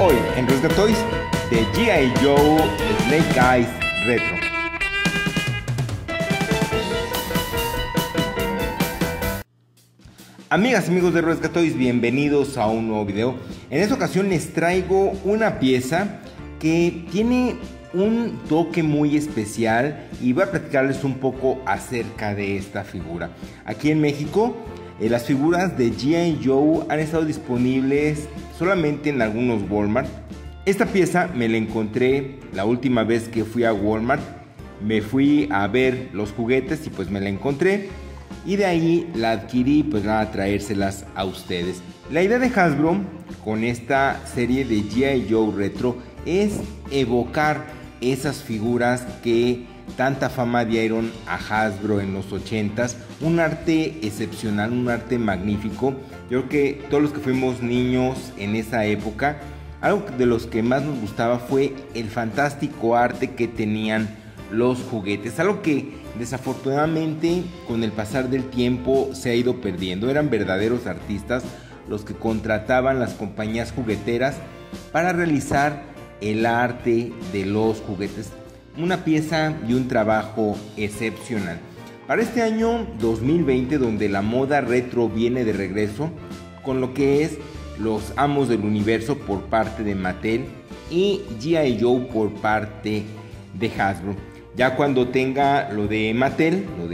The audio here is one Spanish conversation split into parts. hoy en Ruezga Toys de G.I. Joe Snake Eyes Retro. Amigas y amigos de Ruezga Toys, bienvenidos a un nuevo video. En esta ocasión les traigo una pieza que tiene un toque muy especial y voy a platicarles un poco acerca de esta figura. Aquí en México, las figuras de G.I. Joe han estado disponibles solamente en algunos Walmart. Esta pieza me la encontré la última vez que fui a Walmart. Me fui a ver los juguetes y pues me la encontré. Y de ahí la adquirí, pues nada, a traérselas a ustedes. La idea de Hasbro con esta serie de G.I. Joe Retro es evocar esas figuras que tanta fama dieron a Hasbro en los 80s. Un arte excepcional, un arte magnífico. Yo creo que todos los que fuimos niños en esa época, algo de los que más nos gustaba fue el fantástico arte que tenían los juguetes. Algo que desafortunadamente con el pasar del tiempo se ha ido perdiendo. Eran verdaderos artistas los que contrataban las compañías jugueteras para realizar el arte de los juguetes. Una pieza y un trabajo excepcional. Para este año 2020, donde la moda retro viene de regreso con lo que es los Amos del Universo por parte de Mattel y G.I. Joe por parte de Hasbro. Ya cuando tenga lo de Mattel, lo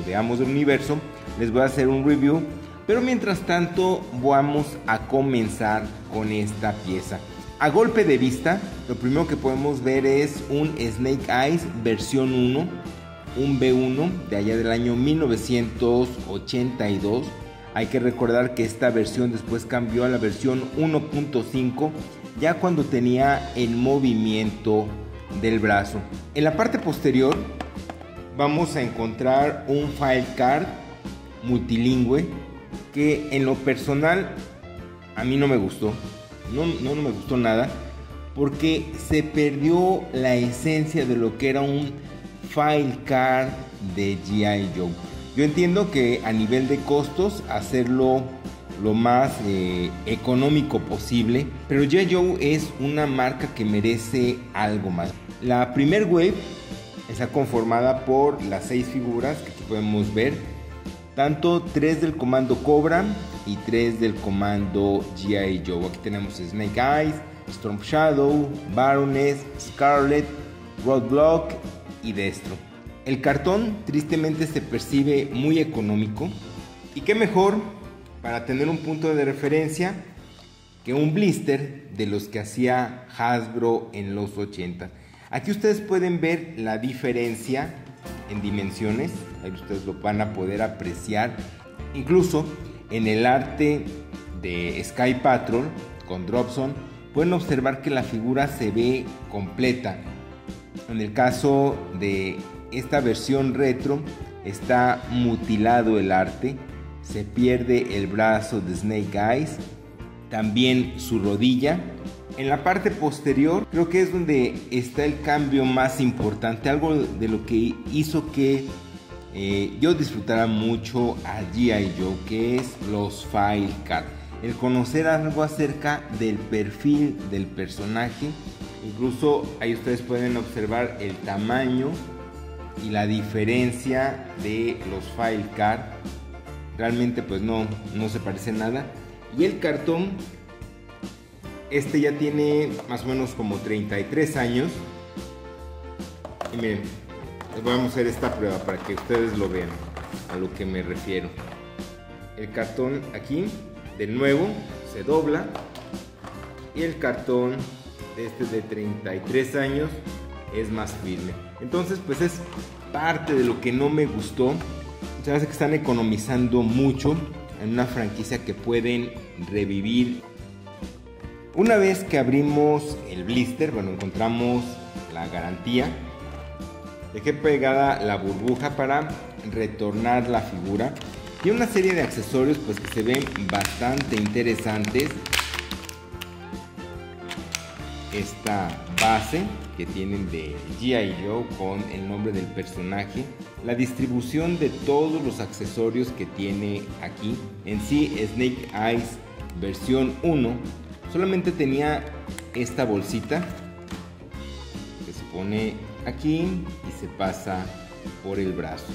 de Amos del Universo, les voy a hacer un review. Pero mientras tanto vamos a comenzar con esta pieza. A golpe de vista, lo primero que podemos ver es un Snake Eyes versión 1, un B1 de allá del año 1982. Hay que recordar que esta versión después cambió a la versión 1.5, ya cuando tenía el movimiento del brazo. En la parte posterior vamos a encontrar un file card multilingüe que en lo personal a mí no me gustó. No me gustó nada porque se perdió la esencia de lo que era un file card de G.I. Joe. Yo entiendo que a nivel de costos hacerlo lo más económico posible, pero G.I. Joe es una marca que merece algo más. La primer wave está conformada por las 6 figuras que aquí podemos ver, tanto 3 del comando Cobra y 3 del comando G.I. Joe. Aquí tenemos Snake Eyes, Storm Shadow, Baroness, Scarlett, Roadblock y Destro. El cartón tristemente se percibe muy económico y qué mejor para tener un punto de referencia que un blister de los que hacía Hasbro en los 80. Aquí ustedes pueden ver la diferencia en dimensiones, ahí ustedes lo van a poder apreciar, incluso en el arte de Sky Patrol con Dropson pueden observar que la figura se ve completa. En el caso de esta versión retro está mutilado el arte, se pierde el brazo de Snake Eyes, también su rodilla. En la parte posterior creo que es donde está el cambio más importante, algo de lo que hizo que yo disfrutara mucho a G.I. Joe, que es los file cards. El conocer algo acerca del perfil del personaje, incluso ahí ustedes pueden observar el tamaño y la diferencia de los file cards. Realmente pues no se parece nada. Y el cartón, este ya tiene más o menos como 33 años. Y miren, vamos a hacer esta prueba para que ustedes lo vean a lo que me refiero. El cartón aquí de nuevo se dobla y el cartón de este de 33 años es más firme. Entonces pues es parte de lo que no me gustó. Se hace que están economizando mucho en una franquicia que pueden revivir. Una vez que abrimos el blister, bueno, encontramos la garantía. Dejé pegada la burbuja para retornar la figura. Y una serie de accesorios pues que se ven bastante interesantes. Esta base que tienen de G.I. Joe con el nombre del personaje. La distribución de todos los accesorios que tiene aquí. En sí, Snake Eyes versión 1 solamente tenía esta bolsita que se pone aquí y se pasa por el brazo,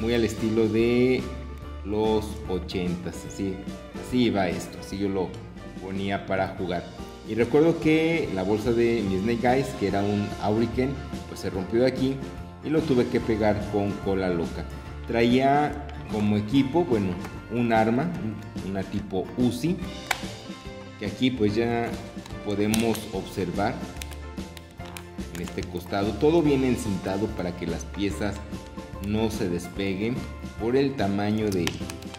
muy al estilo de los 80s, así va esto, así yo lo ponía para jugar. Y recuerdo que la bolsa de mi Snake Eyes, que era un Auriken, pues se rompió de aquí y lo tuve que pegar con cola loca. Traía como equipo, bueno, un arma, una tipo Uzi, que aquí pues ya podemos observar en este costado. Todo viene encintado para que las piezas no se despeguen por el tamaño de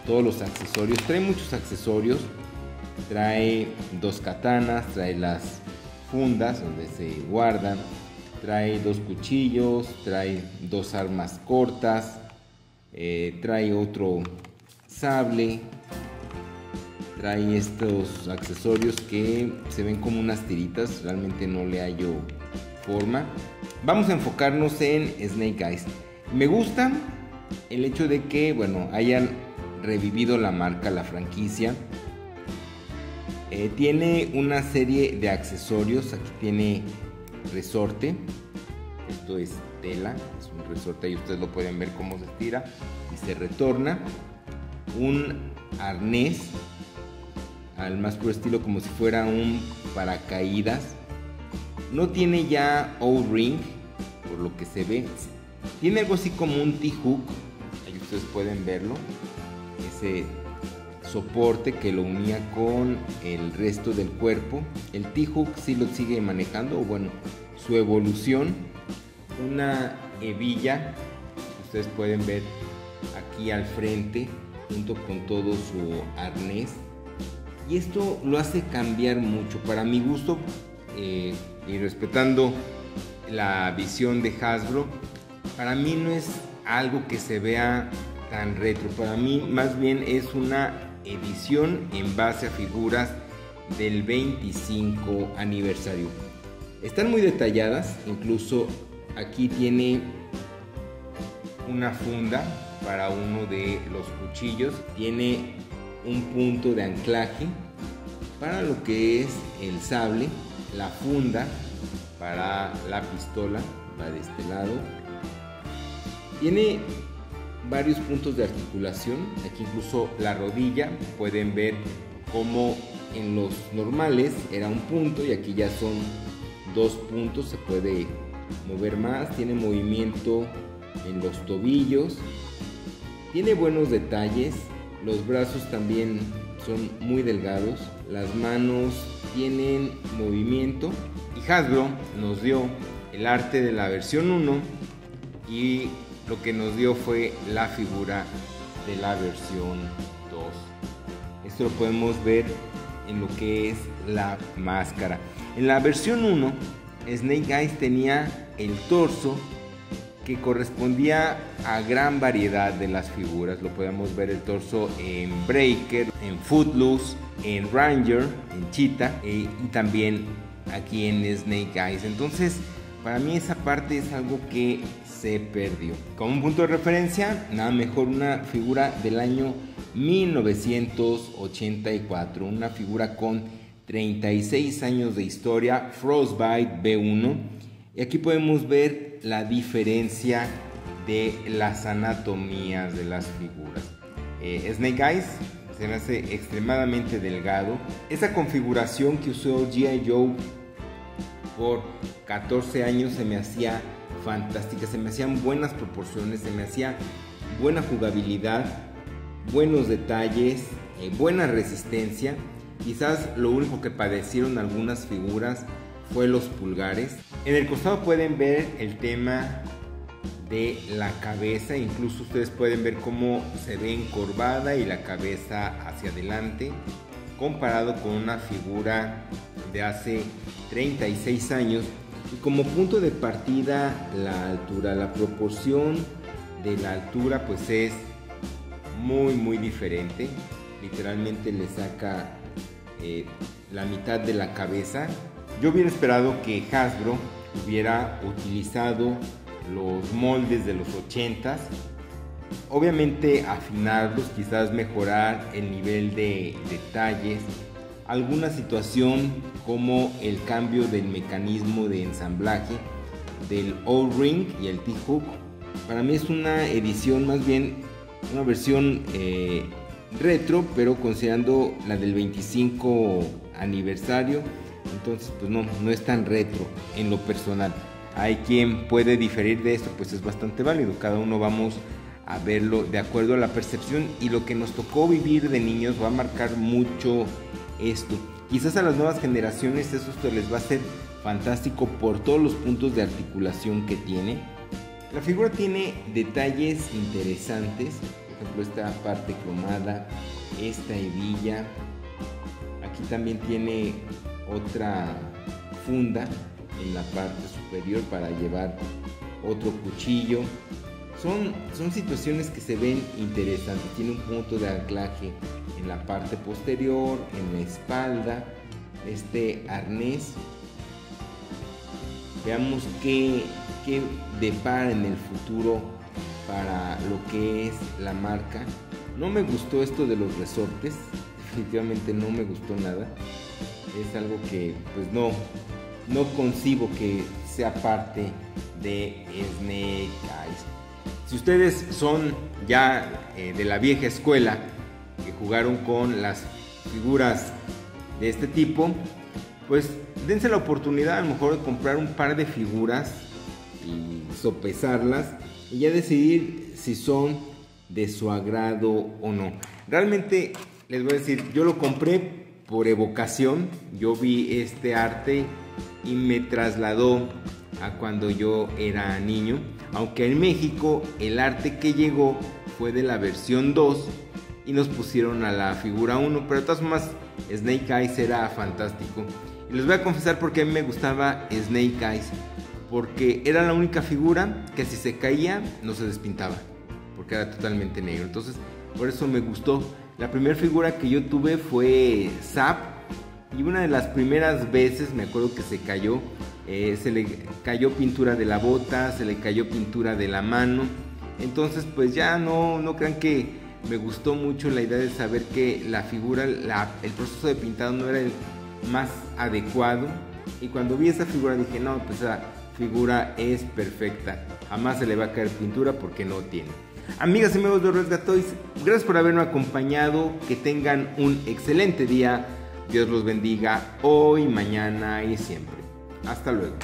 todos los accesorios. Trae muchos accesorios, trae dos katanas, trae las fundas donde se guardan, trae dos cuchillos, trae dos armas cortas, trae otro sable, trae estos accesorios que se ven como unas tiritas, realmente no le hallo forma. Vamos a enfocarnos en Snake Eyes. Me gusta el hecho de que, bueno, hayan revivido la marca, la franquicia. Tiene una serie de accesorios. Aquí tiene resorte, esto es tela, es un resorte, ahí ustedes lo pueden ver cómo se estira y se retorna. Un arnés al más puro estilo, como si fuera un paracaídas. No tiene ya O-ring, por lo que se ve. Tiene algo así como un T-hook, ahí ustedes pueden verlo, ese soporte que lo unía con el resto del cuerpo. El T-hook sí lo sigue manejando, o bueno, su evolución. Una hebilla, ustedes pueden ver aquí al frente, junto con todo su arnés. Y esto lo hace cambiar mucho, para mi gusto, y respetando la visión de Hasbro. Para mí no es algo que se vea tan retro, para mí más bien es una edición en base a figuras del 25 aniversario. Están muy detalladas, incluso aquí tiene una funda para uno de los cuchillos, tiene un punto de anclaje para lo que es el sable, la funda para la pistola va de este lado, tiene varios puntos de articulación, aquí incluso la rodilla, pueden ver como en los normales era un punto y aquí ya son dos puntos, se puede mover más, tiene movimiento en los tobillos, tiene buenos detalles, los brazos también son muy delgados, las manos tienen movimiento y Hasbro nos dio el arte de la versión 1 y lo que nos dio fue la figura de la versión 2. Esto lo podemos ver en lo que es la máscara. En la versión 1, Snake Eyes tenía el torso que correspondía a gran variedad de las figuras. Lo podemos ver el torso en Breaker, en Footloose, en Ranger, en Cheetah y también aquí en Snake Eyes. Entonces, para mí esa parte es algo que se perdió. Como un punto de referencia, nada mejor una figura del año 1984, una figura con 36 años de historia, Frostbite B1. Y aquí podemos ver la diferencia de las anatomías de las figuras. Snake Eyes se me hace extremadamente delgado. Esa configuración que usó G.I. Joe por 14 años se me hacía fantástica, se me hacían buenas proporciones, se me hacía buena jugabilidad, buenos detalles, buena resistencia. Quizás lo único que padecieron algunas figuras fue los pulgares. En el costado pueden ver el tema de la cabeza, incluso ustedes pueden ver cómo se ve encorvada y la cabeza hacia adelante, comparado con una figura de hace 36 años. Y como punto de partida, la altura, la proporción de la altura pues es muy diferente, literalmente le saca la mitad de la cabeza. Yo hubiera esperado que Hasbro hubiera utilizado los moldes de los 80s, obviamente afinarlos, quizás mejorar el nivel de detalles, alguna situación como el cambio del mecanismo de ensamblaje del O-Ring y el T-Hook. Para mí es una edición, más bien una versión retro, pero considerando la del 25 aniversario, entonces pues no es tan retro en lo personal. Hay quien puede diferir de esto, pues es bastante válido, cada uno vamos a verlo de acuerdo a la percepción, y lo que nos tocó vivir de niños va a marcar mucho esto. Quizás a las nuevas generaciones esto les va a ser fantástico por todos los puntos de articulación que tiene. La figura tiene detalles interesantes, por ejemplo esta parte cromada, esta hebilla, aquí también tiene otra funda en la parte superior para llevar otro cuchillo. Son situaciones que se ven interesantes, tiene un punto de anclaje en la parte posterior, en la espalda, este arnés. Veamos qué depara en el futuro para lo que es la marca. No me gustó esto de los resortes, definitivamente no me gustó nada, es algo que pues no concibo que sea parte de Snake Eyes. Si ustedes son ya de la vieja escuela, que jugaron con las figuras de este tipo, pues dense la oportunidad a lo mejor de comprar un par de figuras y sopesarlas y ya decidir si son de su agrado o no. Realmente les voy a decir, yo lo compré por evocación, yo vi este arte y me trasladó a cuando yo era niño, aunque en México el arte que llegó fue de la versión 2 y nos pusieron a la figura 1, pero de todas formas Snake Eyes era fantástico. Y les voy a confesar por qué a mí me gustaba Snake Eyes, porque era la única figura que si se caía no se despintaba, porque era totalmente negro, entonces por eso me gustó. La primera figura que yo tuve fue Zap, y una de las primeras veces me acuerdo que se cayó. Se le cayó pintura de la bota, se le cayó pintura de la mano. Entonces pues ya no crean que me gustó mucho la idea de saber que la figura, el proceso de pintado no era el más adecuado. Y cuando vi esa figura dije, no, pues esa figura es perfecta, jamás se le va a caer pintura porque no tiene. Amigas y amigos de Ruezga Toys, gracias por haberme acompañado, que tengan un excelente día, Dios los bendiga hoy, mañana y siempre. Hasta luego.